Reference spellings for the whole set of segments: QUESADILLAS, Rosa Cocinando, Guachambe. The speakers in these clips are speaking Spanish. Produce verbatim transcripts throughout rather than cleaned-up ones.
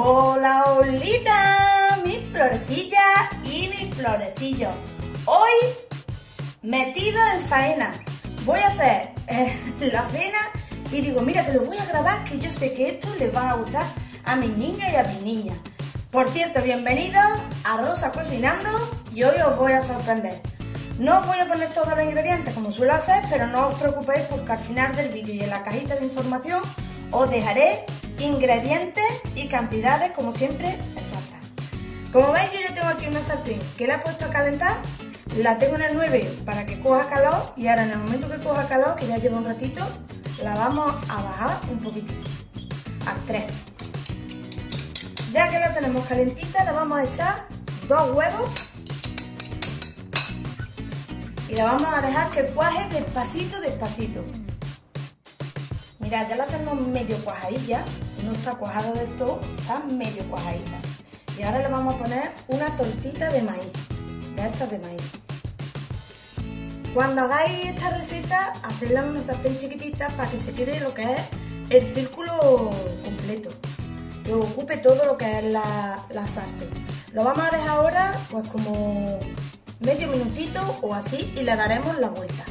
Hola, olita, mis florcillas y mis florecillos. Hoy, metido en faena, voy a hacer eh, la cena y digo, mira, te lo voy a grabar, que yo sé que esto les va a gustar a mis niños y a mis niñas. Por cierto, bienvenidos a Rosa Cocinando y hoy os voy a sorprender. No os voy a poner todos los ingredientes como suelo hacer, pero no os preocupéis porque al final del vídeo y en la cajita de información os dejaré ingredientes y cantidades como siempre exactas. Como veis, yo ya tengo aquí una sartén que la he puesto a calentar, la tengo en el nueve para que coja calor y ahora en el momento que coja calor, que ya lleva un ratito, la vamos a bajar un poquitito, al tres. Ya que la tenemos calentita, le vamos a echar dos huevos y la vamos a dejar que cuaje despacito, despacito. Mirad, ya la tenemos medio cuajadilla, no está cuajada del todo, está medio cuajadita. Y ahora le vamos a poner una tortita de maíz, de estas de maíz. Cuando hagáis esta receta, hacedla en una sartén chiquitita para que se quede lo que es el círculo completo, que ocupe todo lo que es la, la sartén. Lo vamos a dejar ahora pues como medio minutito o así y le daremos la vuelta.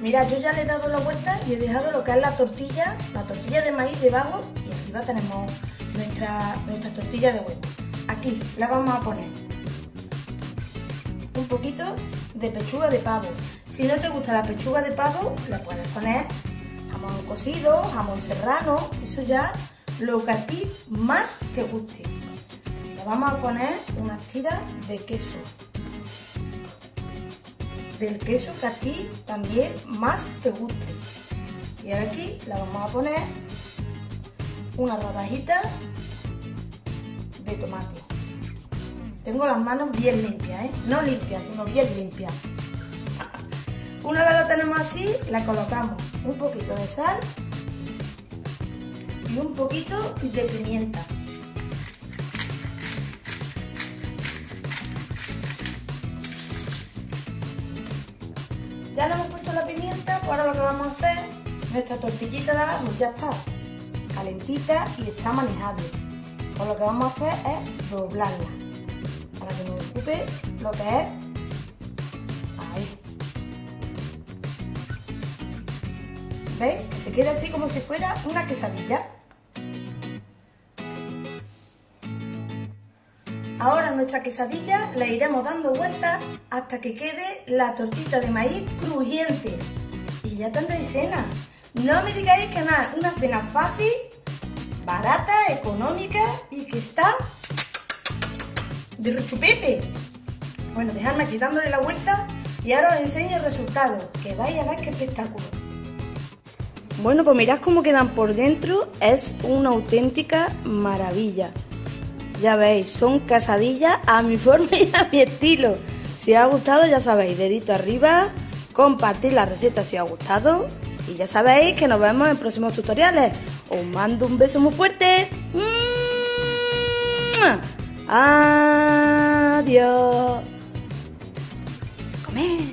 Mirad, yo ya le he dado la vuelta y he dejado lo que es la tortilla, la tortilla de maíz debajo y arriba tenemos nuestra, nuestra tortilla de huevo. Aquí la vamos a poner un poquito de pechuga de pavo. Si no te gusta la pechuga de pavo, la puedes poner jamón cocido, jamón serrano, eso ya lo que a ti más te guste. Le vamos a poner unas tiras de queso, del queso que a ti también más te guste. Y ahora aquí la vamos a poner una rodajita de tomate. Tengo las manos bien limpias, ¿eh? No limpias, sino bien limpias. Una vez la tenemos así, la colocamos un poquito de sal y un poquito de pimienta. Ya le hemos puesto la pimienta, pues ahora lo que vamos a hacer, nuestra tortillita de abajo ya está calentita y está manejable. Pues lo que vamos a hacer es doblarla, para que nos ocupe lo que es ahí. ¿Veis? Que se queda así como si fuera una quesadilla. Ahora nuestra quesadilla la iremos dando vueltas hasta que quede la tortita de maíz crujiente. Y ya tendréis cena. No me digáis que no es una cena fácil, barata, económica y que está de rechupete. Bueno, dejadme aquí dándole la vuelta y ahora os enseño el resultado, que vais a ver qué espectáculo. Bueno, pues mirad cómo quedan por dentro, es una auténtica maravilla. Ya veis, son quesadillas a mi forma y a mi estilo. Si os ha gustado, ya sabéis, dedito arriba, compartid la receta si os ha gustado. Y ya sabéis que nos vemos en próximos tutoriales. Os mando un beso muy fuerte. ¡Adiós! ¡Comed!